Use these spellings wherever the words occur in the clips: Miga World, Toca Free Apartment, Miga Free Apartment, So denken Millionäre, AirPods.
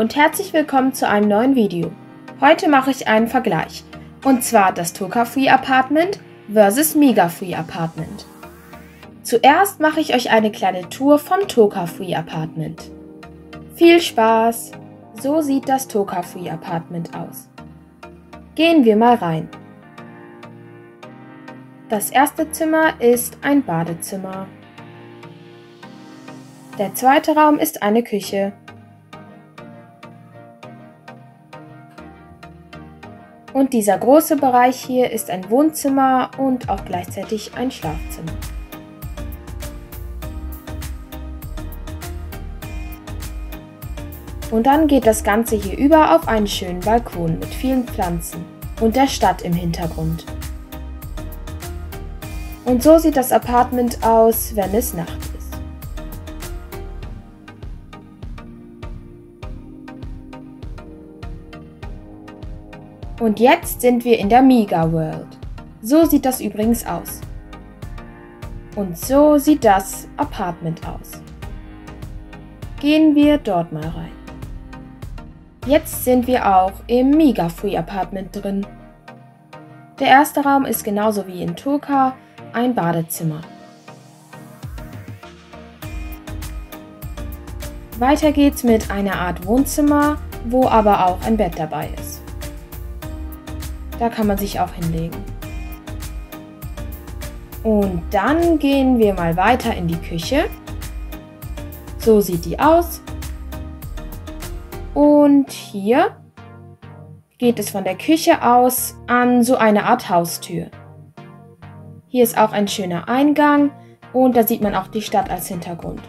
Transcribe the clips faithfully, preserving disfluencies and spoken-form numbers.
und herzlich willkommen zu einem neuen Video. Heute mache ich einen Vergleich, und zwar das Toca Free Apartment versus Miga Free Apartment. Zuerst mache ich euch eine kleine Tour vom Toca Free Apartment. Viel Spaß! So sieht das Toca Free Apartment aus. Gehen wir mal rein. Das erste Zimmer ist ein Badezimmer. Der zweite Raum ist eine Küche. Und dieser große Bereich hier ist ein Wohnzimmer und auch gleichzeitig ein Schlafzimmer. Und dann geht das Ganze hier über auf einen schönen Balkon mit vielen Pflanzen und der Stadt im Hintergrund. Und so sieht das Apartment aus, wenn es Nacht ist. Und jetzt sind wir in der Miga World. So sieht das übrigens aus. Und so sieht das Apartment aus. Gehen wir dort mal rein. Jetzt sind wir auch im Miga Free Apartment drin. Der erste Raum ist genauso wie in Toca ein Badezimmer. Weiter geht's mit einer Art Wohnzimmer, wo aber auch ein Bett dabei ist. Da kann man sich auch hinlegen. Und dann gehen wir mal weiter in die Küche. So sieht die aus. Und hier geht es von der Küche aus an so eine Art Haustür. Hier ist auch ein schöner Eingang und da sieht man auch die Stadt als Hintergrund.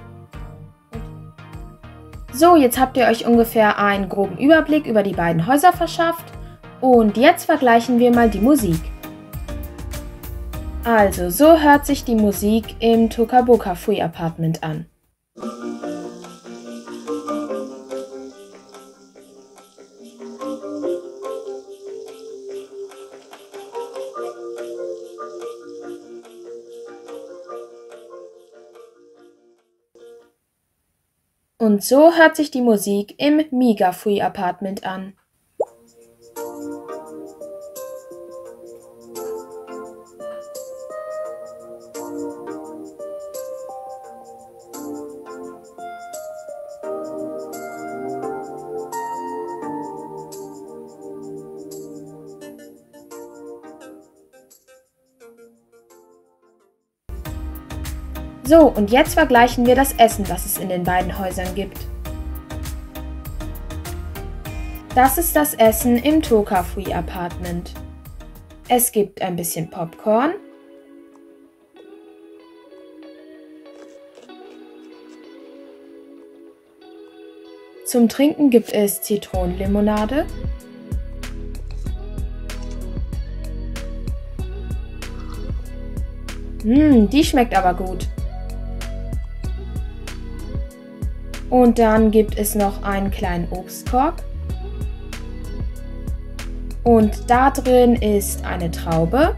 So, jetzt habt ihr euch ungefähr einen groben Überblick über die beiden Häuser verschafft. Und jetzt vergleichen wir mal die Musik. Also, so hört sich die Musik im Toca Free Apartment an. Und so hört sich die Musik im Miga Free Apartment an. So, und jetzt vergleichen wir das Essen, das es in den beiden Häusern gibt. Das ist das Essen im Toca Free Apartment. Es gibt ein bisschen Popcorn. Zum Trinken gibt es Zitronenlimonade. Mh, die schmeckt aber gut. Und dann gibt es noch einen kleinen Obstkorb. Und da drin ist eine Traube,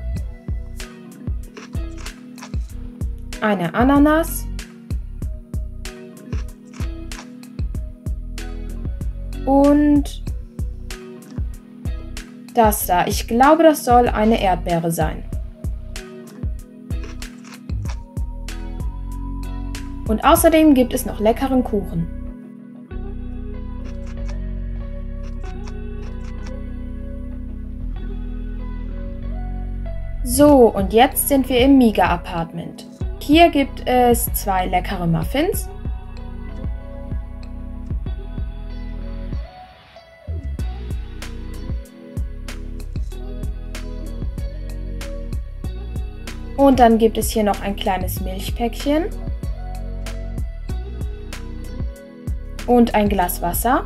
eine Ananas und das da. Ich glaube, das soll eine Erdbeere sein. Und außerdem gibt es noch leckeren Kuchen. So, und jetzt sind wir im Miga Apartment. Hier gibt es zwei leckere Muffins. Und dann gibt es hier noch ein kleines Milchpäckchen. Und ein Glas Wasser.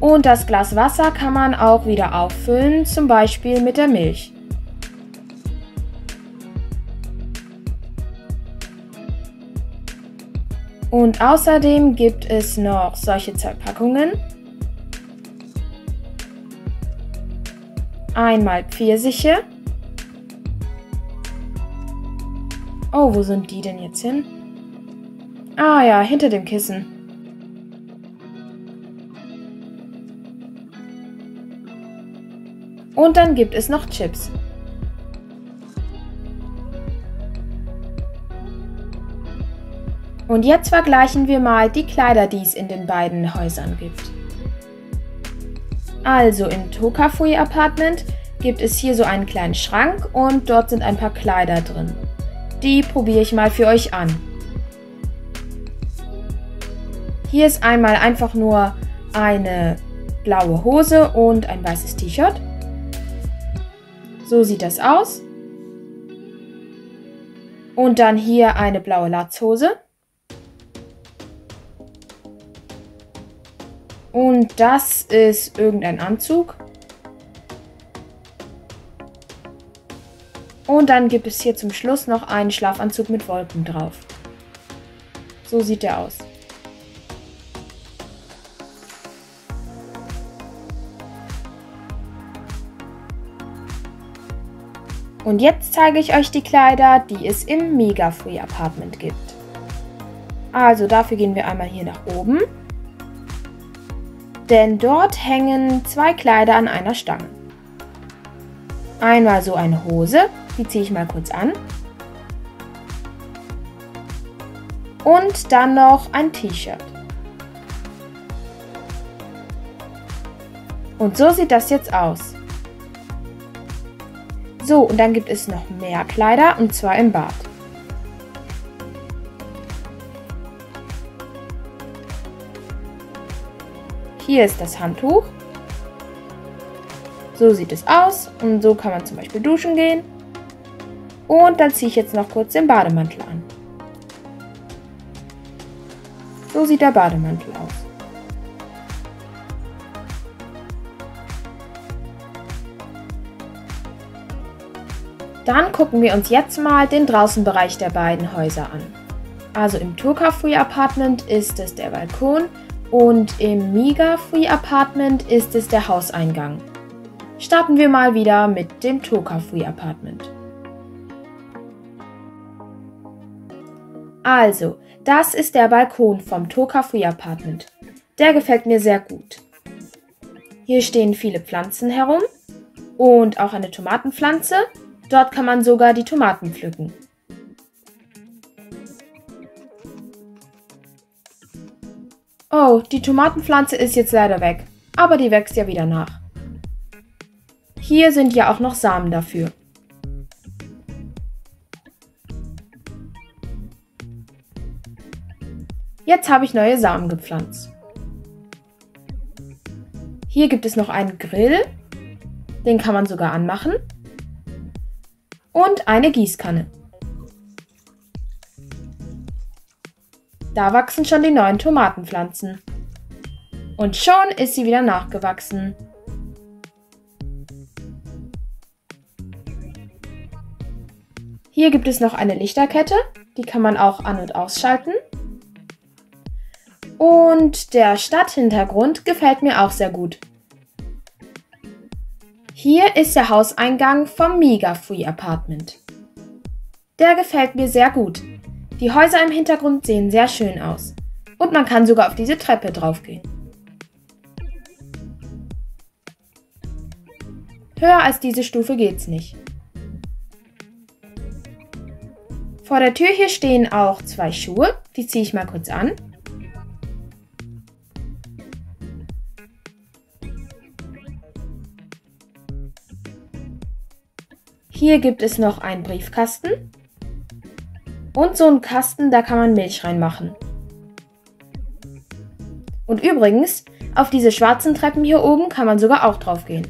Und das Glas Wasser kann man auch wieder auffüllen, zum Beispiel mit der Milch. Und außerdem gibt es noch solche zwei Packungen. Einmal Pfirsiche. Oh, wo sind die denn jetzt hin? Ah ja, hinter dem Kissen. Und dann gibt es noch Chips. Und jetzt vergleichen wir mal die Kleider, die es in den beiden Häusern gibt. Also im Toca Free Apartment gibt es hier so einen kleinen Schrank und dort sind ein paar Kleider drin. Die probiere ich mal für euch an. Hier ist einmal einfach nur eine blaue Hose und ein weißes T-Shirt. So sieht das aus. Und dann hier eine blaue Latzhose. Und das ist irgendein Anzug. Und dann gibt es hier zum Schluss noch einen Schlafanzug mit Wolken drauf. So sieht er aus. Und jetzt zeige ich euch die Kleider, die es im Miga Free Apartment gibt. Also dafür gehen wir einmal hier nach oben. Denn dort hängen zwei Kleider an einer Stange. Einmal so eine Hose, die ziehe ich mal kurz an. Und dann noch ein T-Shirt. Und so sieht das jetzt aus. So, und dann gibt es noch mehr Kleider, und zwar im Bad. Hier ist das Handtuch. So sieht es aus und so kann man zum Beispiel duschen gehen. Und dann ziehe ich jetzt noch kurz den Bademantel an. So sieht der Bademantel aus. Dann gucken wir uns jetzt mal den Draußenbereich der beiden Häuser an. Also im Toca Free Apartment ist es der Balkon und im Miga Free Apartment ist es der Hauseingang. Starten wir mal wieder mit dem Toca Free Apartment. Also, das ist der Balkon vom Toca Free Apartment. Der gefällt mir sehr gut. Hier stehen viele Pflanzen herum und auch eine Tomatenpflanze. Dort kann man sogar die Tomaten pflücken. Oh, die Tomatenpflanze ist jetzt leider weg, aber die wächst ja wieder nach. Hier sind ja auch noch Samen dafür. Jetzt habe ich neue Samen gepflanzt. Hier gibt es noch einen Grill, den kann man sogar anmachen. Und eine Gießkanne. Da wachsen schon die neuen Tomatenpflanzen. Und schon ist sie wieder nachgewachsen. Hier gibt es noch eine Lichterkette, die kann man auch an- und ausschalten. Und der Stadthintergrund gefällt mir auch sehr gut. Hier ist der Hauseingang vom Miga Free Apartment. Der gefällt mir sehr gut. Die Häuser im Hintergrund sehen sehr schön aus. Und man kann sogar auf diese Treppe draufgehen. Höher als diese Stufe geht's nicht. Vor der Tür hier stehen auch zwei Schuhe. Die ziehe ich mal kurz an. Hier gibt es noch einen Briefkasten und so einen Kasten, da kann man Milch reinmachen. Und übrigens, auf diese schwarzen Treppen hier oben kann man sogar auch drauf gehen.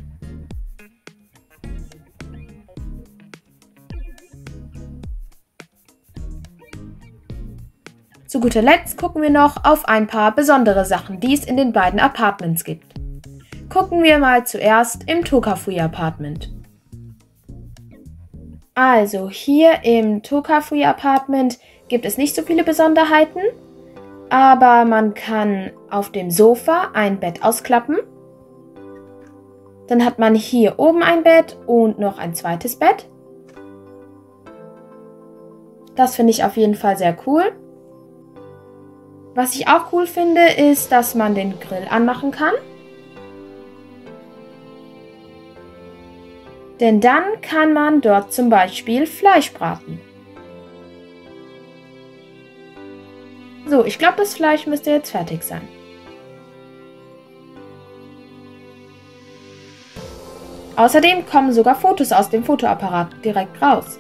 Zu guter Letzt gucken wir noch auf ein paar besondere Sachen, die es in den beiden Apartments gibt. Gucken wir mal zuerst im Toca Free Apartment. Also hier im Toca Free Apartment gibt es nicht so viele Besonderheiten, aber man kann auf dem Sofa ein Bett ausklappen. Dann hat man hier oben ein Bett und noch ein zweites Bett. Das finde ich auf jeden Fall sehr cool. Was ich auch cool finde, ist, dass man den Grill anmachen kann. Denn dann kann man dort zum Beispiel Fleisch braten. So, ich glaube, das Fleisch müsste jetzt fertig sein. Außerdem kommen sogar Fotos aus dem Fotoapparat direkt raus.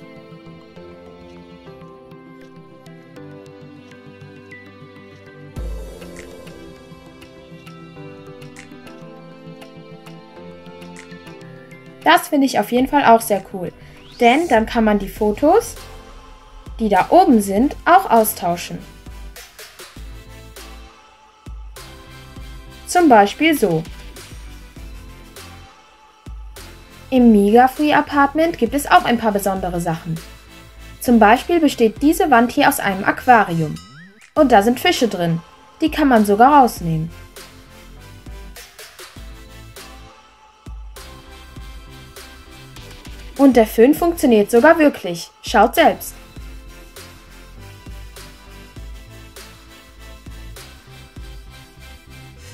Das finde ich auf jeden Fall auch sehr cool, denn dann kann man die Fotos, die da oben sind, auch austauschen. Zum Beispiel so. Im Miga Free Apartment gibt es auch ein paar besondere Sachen. Zum Beispiel besteht diese Wand hier aus einem Aquarium. Und da sind Fische drin. Die kann man sogar rausnehmen. Und der Föhn funktioniert sogar wirklich. Schaut selbst.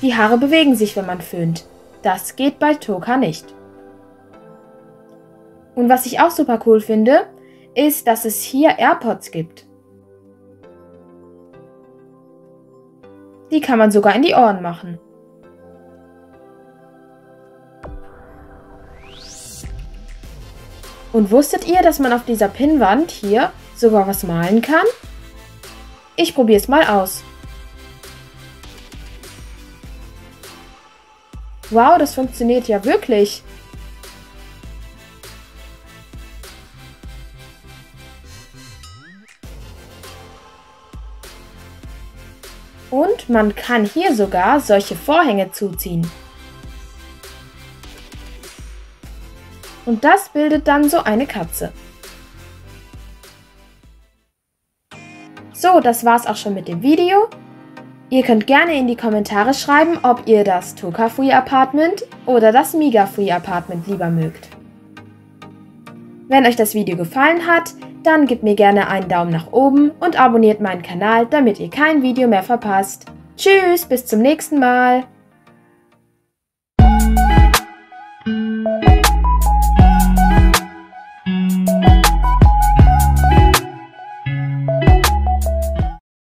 Die Haare bewegen sich, wenn man föhnt. Das geht bei Toca nicht. Und was ich auch super cool finde, ist, dass es hier AirPods gibt. Die kann man sogar in die Ohren machen. Und wusstet ihr, dass man auf dieser Pinnwand hier sogar was malen kann? Ich probiere es mal aus. Wow, das funktioniert ja wirklich. Und man kann hier sogar solche Vorhänge zuziehen. Und das bildet dann so eine Katze. So, das war's auch schon mit dem Video. Ihr könnt gerne in die Kommentare schreiben, ob ihr das Toca Free Apartment oder das Miga Free Apartment lieber mögt. Wenn euch das Video gefallen hat, dann gebt mir gerne einen Daumen nach oben und abonniert meinen Kanal, damit ihr kein Video mehr verpasst. Tschüss, bis zum nächsten Mal!